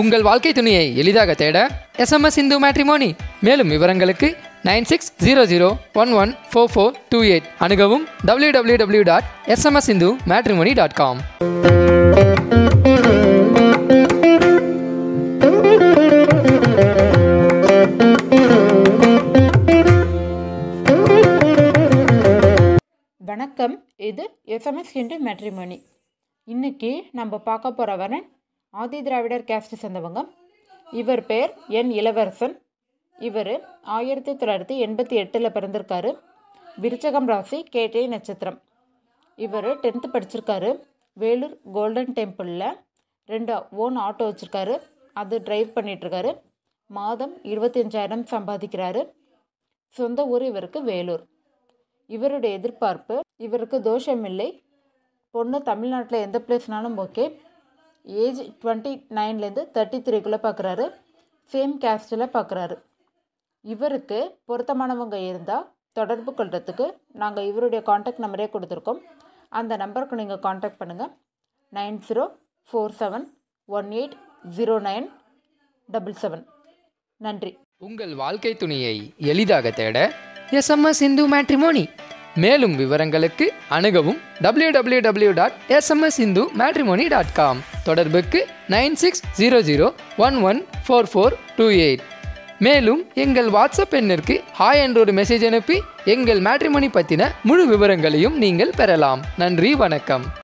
உங்கள் வாழ்க்கை துணையை எளிதாக தேட SMS Hindu Matrimony. மேலும் விவரங்களுக்கு 9600114428 அணுகவும் www.smshindumatrimony.com. வணக்கம், இது SMS Hindu Matrimony. இன்னைக்கு நம்ம பார்க்க போறவரன் ஆதிதிராவிடர் கேஸ்ட் சேர்ந்தவங்க. இவர் பேர் என் இளவரசன். இவர் 1988 பிறந்திருக்காரு. விருச்சகம் ராசி, கேட்டை நட்சத்திரம். இவர் 10th படிச்சிருக்காரு. வேலூர் கோல்டன் டெம்பிளில் 2 ஆட்டோ வச்சுருக்காரு, அது டிரைவ் பண்ணிகிட்ருக்காரு. மாதம் 25,000 சம்பாதிக்கிறாரு. சொந்த ஊர் இவருக்கு வேலூர். இவருடைய எதிர்பார்ப்பு, இவருக்கு தோஷம் இல்லை. பொண்ணு தமிழ்நாட்டில் எந்த பிளேஸ்னாலும் ஓகே. ஏஜ் 29லேருந்து 33 பார்க்குறாரு. சேம் கேஸ்டில் பார்க்குறாரு. இவருக்கு பொருத்தமானவங்க இருந்தால் தொடர்பு கொள்கிறதுக்கு நாங்கள் இவருடைய காண்டாக்ட் நம்பரே கொடுத்துருக்கோம். அந்த நம்பருக்கு நீங்கள் காண்டாக்ட் பண்ணுங்கள். 9047180977. நன்றி. உங்கள் வாழ்க்கை துணையை எளிதாக தேட SMS Hindu Matrimony. மேலும் விவரங்களுக்கு அணுகவும் www.smshindumatrimony.com. தொடர்புக்கு 9600114428. மேலும் எங்கள் வாட்ஸ்அப் எண்ணிற்கு ஹாய் என்ற ஒரு மெசேஜ் அனுப்பி எங்கள் மேட்ரிமோனி பற்றின முழு விவரங்களையும் நீங்கள் பெறலாம். நன்றி, வணக்கம்.